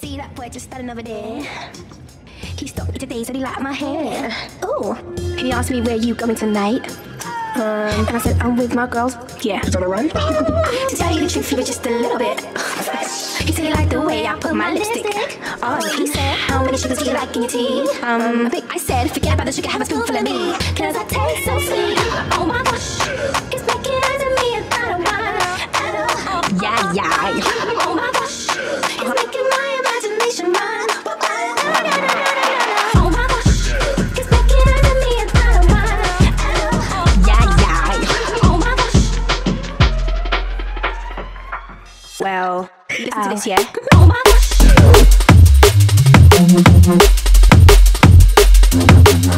See that boy just standing over there? He stopped me today, so he liked my hair. Ooh. He asked me, where you going tonight? And I said, I'm with my girls. Yeah. Is that alright? To tell you the truth, you were just a little bit. He said he liked the way I put my lipstick. Oh, he said, how many sugars do you like in your tea? I think I said, forget about the sugar, have a spoonful of me. Cause I taste so sweet. Oh my gosh. It's making eyes at me and I don't wanna. Yeah, yeah. Oh my gosh. It's making my imagination run. Well, listen to this, yeah? Oh my gosh!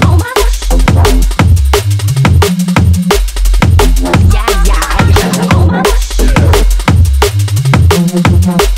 Oh my gosh! Yeah, yeah! Oh my gosh! Oh my gosh! Oh my.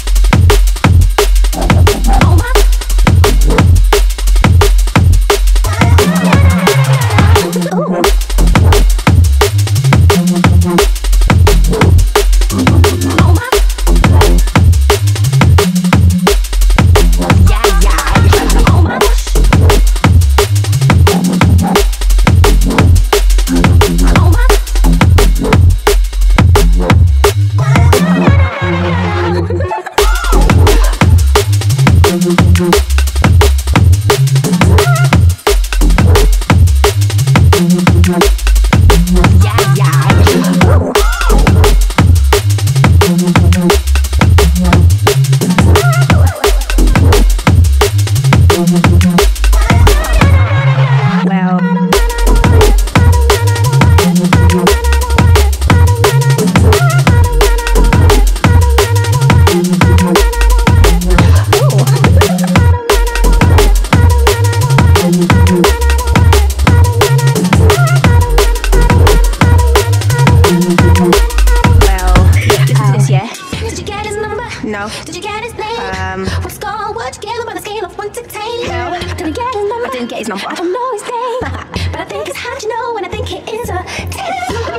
No. Did you get his name? What score would you give him on a scale of 1 to 10? No. Did you get his number? I didn't get his number. I don't know his name. But I think it's hard to know, and I think it is a 10.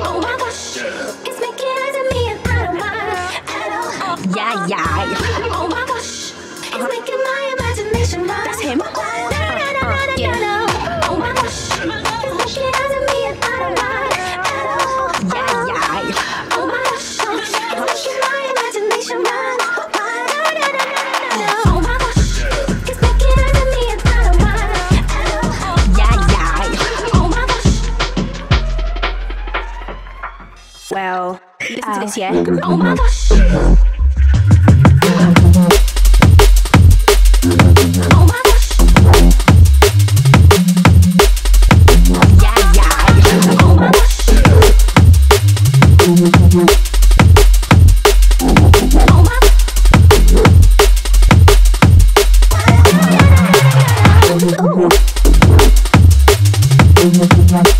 Oh my gosh. It's making eyes at me and I don't wanna at all. Oh, yeah, yeah. Oh my gosh. It's making my imagination run. That's him. Yeah. Oh my gosh. It's making eyes at me and I don't wanna at all. Yeah, yeah. Oh my gosh. It's making my imagination run. Well, listen to this, yeah? Oh my gosh! Oh my gosh! Yeah, yeah! Oh my gosh! Oh my. Oh.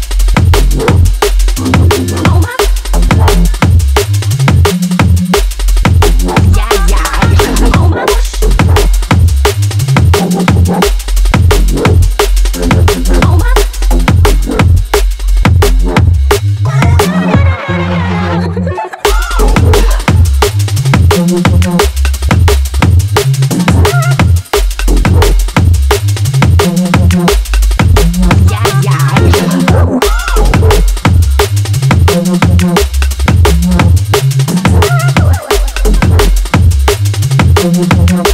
Oh my.